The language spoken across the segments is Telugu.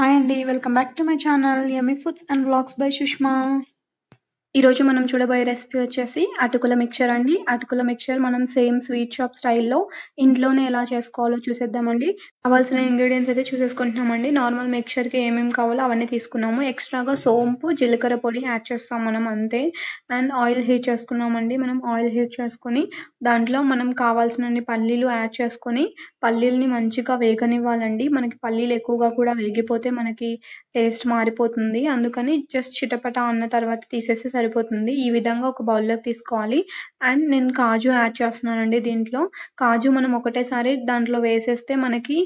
హాయ్ అండి, welcome back to my channel yummy foods and vlogs by Sushma. ఈరోజు మనం చూడబోయే రెసిపీ వచ్చేసి అటుకుల మిక్చర్ అండి. అటుకుల మిక్చర్ మనం సేమ్ స్వీట్ షాప్ స్టైల్లో ఇంట్లోనే ఎలా చేసుకోవాలో చూసేద్దామండి. కావాల్సిన ఇంగ్రీడియంట్స్ అయితే చూసేసుకుంటున్నామండి. నార్మల్ మిక్చర్కి ఏమేమి కావాలో అవన్నీ తీసుకున్నాము. ఎక్స్ట్రాగా సోంపు, జీలకర్ర పొడి యాడ్ చేస్తాం మనం, అంతే. అండ్ ఆయిల్ హీట్ చేసుకున్నామండి. మనం ఆయిల్ హీట్ చేసుకుని దాంట్లో మనం కావాల్సినన్ని పల్లీలు యాడ్ చేసుకొని పల్లీలని మంచిగా వేగనివ్వాలండి. మనకి పల్లీలు ఎక్కువగా కూడా వేగిపోతే మనకి టేస్ట్ మారిపోతుంది, అందుకని జస్ట్ చిటపట అన్న తర్వాత తీసేస్తే సరిపోతుంది. ఈ విధంగా ఒక బౌల్లోకి తీసుకోవాలి. అండ్ నేను కాజు యాడ్ చేస్తున్నానండి దీంట్లో. కాజు మనం ఒకటేసారి దాంట్లో వేసేస్తే మనకి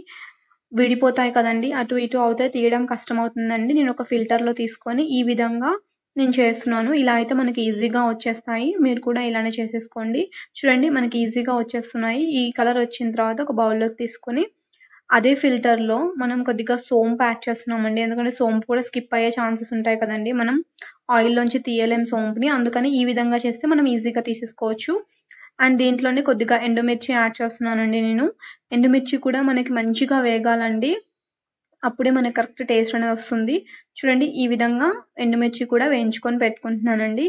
విడిపోతాయి కదండి, అటు ఇటు అవుతాయి, తీయడం కష్టం అవుతుందండి. నేను ఒక ఫిల్టర్లో తీసుకొని ఈ విధంగా నేను చేస్తున్నాను. ఇలా అయితే మనకి ఈజీగా వచ్చేస్తాయి, మీరు కూడా ఇలానే చేసేసుకోండి. చూడండి మనకి ఈజీగా వచ్చేస్తున్నాయి. ఈ కలర్ వచ్చిన తర్వాత ఒక బౌల్లోకి తీసుకొని అదే ఫిల్టర్లో మనం కొద్దిగా సోంపు యాడ్ చేస్తున్నామండి. ఎందుకంటే సోంపు కూడా స్కిప్ అయ్యే ఛాన్సెస్ ఉంటాయి కదండి, మనం ఆయిల్లోంచి తీయలేం సోంపుని, అందుకని ఈ విధంగా చేస్తే మనం ఈజీగా తీసేసుకోవచ్చు. అండ్ దీంట్లోనే కొద్దిగా ఎండుమిర్చి యాడ్ చేస్తున్నానండి నేను. ఎండుమిర్చి కూడా మనకి మంచిగా వేగాలండి, అప్పుడే మనకి కరెక్ట్ టేస్ట్ అనేది వస్తుంది. చూడండి ఈ విధంగా ఎండుమిర్చి కూడా వేయించుకొని పెట్టుకుంటున్నానండి.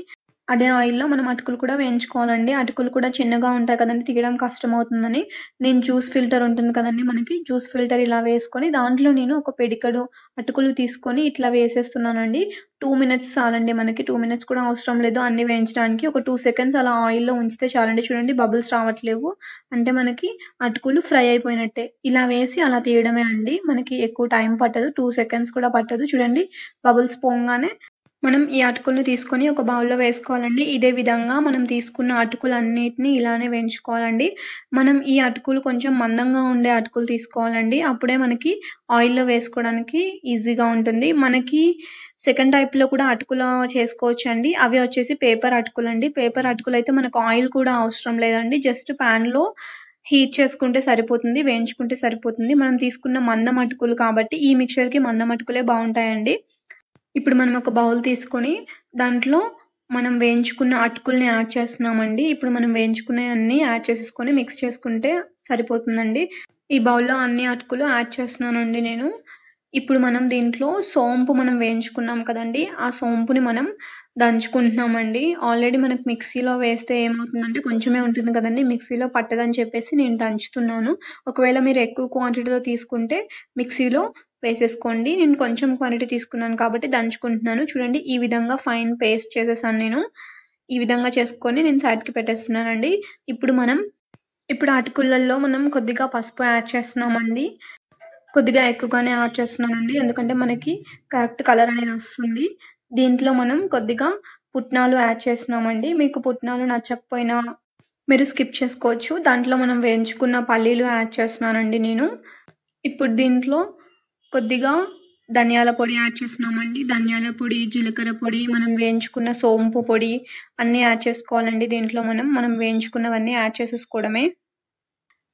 అదే ఆయిల్లో మనం అటుకులు కూడా వేయించుకోవాలండి. అటుకులు కూడా చిన్నగా ఉంటాయి కదండి, తీయడం కష్టం అవుతుందని నేను జ్యూస్ ఫిల్టర్ ఉంటుంది కదండి మనకి, జ్యూస్ ఫిల్టర్ ఇలా వేసుకొని దాంట్లో నేను ఒక పిడికడు అటుకులు తీసుకొని ఇట్లా వేసేస్తున్నానండి. 2 minutes చాలండి మనకి. 2 minutes కూడా అవసరం లేదు అన్ని వేయించడానికి, ఒక 2 seconds అలా ఆయిల్లో ఉంచితే చాలండి. చూడండి బబుల్స్ రావట్లేవు, అంటే మనకి అటుకులు ఫ్రై అయిపోయినట్టే. ఇలా వేసి అలా తీయడమే అండి, మనకి ఎక్కువ టైం పట్టదు, 2 seconds కూడా పట్టదు. చూడండి బబుల్స్ పోగానే మనం ఈ అటుకులను తీసుకొని ఒక బౌల్లో వేసుకోవాలండి. ఇదే విధంగా మనం తీసుకున్న అటుకులు అన్నిటిని ఇలానే వేయించుకోవాలండి. మనం ఈ అటుకులు కొంచెం మందంగా ఉండే అటుకులు తీసుకోవాలండి, అప్పుడే మనకి ఆయిల్లో వేసుకోవడానికి ఈజీగా ఉంటుంది. మనకి సెకండ్ టైప్లో కూడా అటుకులు చేసుకోవచ్చు అండి. అవి వచ్చేసి పేపర్ అటుకులు అండి. పేపర్ అటుకులు అయితే మనకు ఆయిల్ కూడా అవసరం లేదండి, జస్ట్ ప్యాన్లో హీట్ చేసుకుంటే సరిపోతుంది, వేయించుకుంటే సరిపోతుంది. మనం తీసుకున్న మందం అటుకులు కాబట్టి ఈ మిక్చర్కి మందం అటుకులే బాగుంటాయండి. ఇప్పుడు మనం ఒక బౌల్ తీసుకొని దాంట్లో మనం వేయించుకున్న అటుకుల్ని యాడ్ చేస్తున్నామండి. ఇప్పుడు మనం వేయించుకునే అన్ని యాడ్ చేసేసుకొని మిక్స్ చేసుకుంటే సరిపోతుందండి. ఈ బౌల్లో అన్ని అటుకులు యాడ్ చేస్తున్నానండి నేను. ఇప్పుడు మనం దీంట్లో సోంపు మనం వేయించుకున్నాం కదండి, ఆ సోంపుని మనం దంచుకుంటున్నామండి. ఆల్రెడీ మనకు మిక్సీలో వేస్తే ఏమవుతుందంటే కొంచెమే ఉంటుంది కదండి, మిక్సీలో పట్టదని చెప్పేసి నేను దంచుతున్నాను. ఒకవేళ మీరు ఎక్కువ క్వాంటిటీలో తీసుకుంటే మిక్సీలో వేసేసుకోండి. నేను కొంచెం క్వాంటిటీ తీసుకున్నాను కాబట్టి దంచుకుంటున్నాను. చూడండి ఈ విధంగా ఫైన్ పేస్ట్ చేసేసాను నేను. ఈ విధంగా చేసుకొని నేను సైడ్కి పెట్టేస్తున్నానండి. ఇప్పుడు అటుకులలో మనం కొద్దిగా పసుపు యాడ్ చేస్తున్నామండి. కొద్దిగా ఎక్కువగానే యాడ్ చేస్తున్నానండి, ఎందుకంటే మనకి కరెక్ట్ కలర్ అనేది వస్తుంది. దీంట్లో మనం కొద్దిగా పుట్నాలు యాడ్ చేస్తున్నామండి. మీకు పుట్నాలు నచ్చకపోయినా మీరు స్కిప్ చేసుకోవచ్చు. దాంట్లో మనం వేయించుకున్న పల్లీలు యాడ్ చేస్తున్నానండి నేను. ఇప్పుడు దీంట్లో కొద్దిగా ధనియాల పొడి యాడ్ చేస్తున్నామండి. ధనియాల పొడి, జీలకర్ర పొడి, మనం వేయించుకున్న సోంపు పొడి అన్నీ యాడ్ చేసుకోవాలండి. దీంట్లో మనం వేయించుకున్నవన్నీ యాడ్ చేసేసుకోవడమే.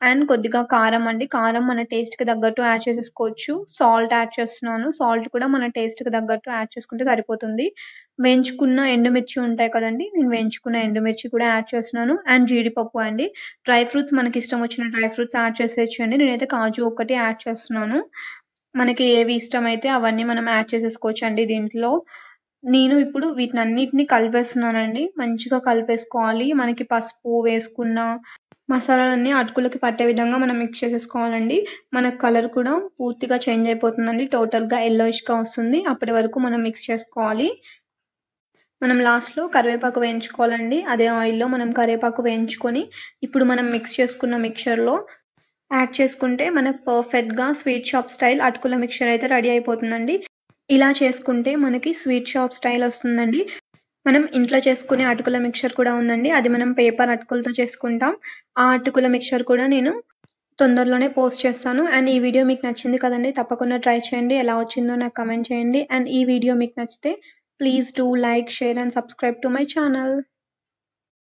అండ్ కొద్దిగా కారం అండి. కారం మన టేస్ట్కి తగ్గట్టు యాడ్ చేసేసుకోవచ్చు. సాల్ట్ యాడ్ చేస్తున్నాను. సాల్ట్ కూడా మన టేస్ట్కి తగ్గట్టు యాడ్ చేసుకుంటే సరిపోతుంది. వేయించుకున్న ఎండుమిర్చి ఉంటాయి కదండి, నేను వేయించుకున్న ఎండుమిర్చి కూడా యాడ్ చేస్తున్నాను. అండ్ జీడిపప్పు అండి. డ్రై ఫ్రూట్స్ మనకి ఇష్టం వచ్చిన డ్రై ఫ్రూట్స్ యాడ్ చేసేయచ్చు అండి. నేనైతే కాజు ఒకటి యాడ్ చేస్తున్నాను. మనకి ఏవి ఇష్టమైతే అవన్నీ మనం యాడ్ చేసేసుకోవచ్చు అండి దీంట్లో. నేను ఇప్పుడు వీటిని అన్నిటిని కలిపేస్తున్నానండి. మంచిగా కలిపేసుకోవాలి. మనకి పసుపు వేసుకున్న మసాలాలన్నీ అటుకులకి పట్టే విధంగా మనం మిక్స్ చేసేసుకోవాలండి. మన కలర్ కూడా పూర్తిగా చేంజ్ అయిపోతుందండి, టోటల్గా ఎల్లోయిష్గా వస్తుంది. అప్పటి వరకు మనం మిక్స్ చేసుకోవాలి. మనం లాస్ట్లో కరివేపాకు వేయించుకోవాలండి. అదే ఆయిల్లో మనం కరివేపాకు వేయించుకొని ఇప్పుడు మనం మిక్స్ చేసుకున్న మిక్చర్లో యాడ్ చేసుకుంటే మనకు పర్ఫెక్ట్గా స్వీట్ షాప్ స్టైల్ అటుకుల మిక్చర్ అయితే రెడీ అయిపోతుందండి. ఇలా చేసుకుంటే మనకి స్వీట్ షాప్ స్టైల్ వస్తుందండి. మనం ఇంట్లో చేసుకునే అటుకుల మిక్చర్ కూడా ఉందండి, అది మనం పేపర్ అటుకులతో చేసుకుంటాం. ఆ అటుకుల మిక్చర్ కూడా నేను తొందరలోనే పోస్ట్ చేస్తాను. అండ్ ఈ వీడియో మీకు నచ్చింది కదండి, తప్పకుండా ట్రై చేయండి. ఎలా వచ్చిందో నాకు కమెంట్ చేయండి. అండ్ ఈ వీడియో మీకు నచ్చితే please do like, share and subscribe to my channel.